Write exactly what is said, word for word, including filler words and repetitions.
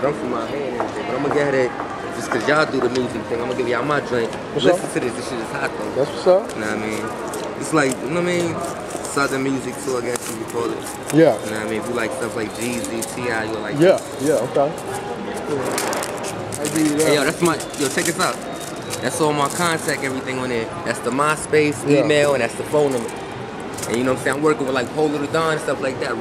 drunk from my hand and everything, but I'm gonna get her that just cause y'all do the music thing. I'm gonna give y'all my drink. What's Listen up? to this, this shit is hot though. That's what's up. Nah, I mean, it's like, you know what I mean? Southern music too, I guess you could call it. Yeah. You know what I mean? If you like stuff like Jeezy, T I, you like Yeah, that. yeah, okay. Yeah. I do that. Hey, yo, that's my, yo, check this out. That's all my contact, everything on there. That's the MySpace, yeah. email, and that's the phone number. And you know what I'm saying? I'm working with like Polo the Don and stuff like that.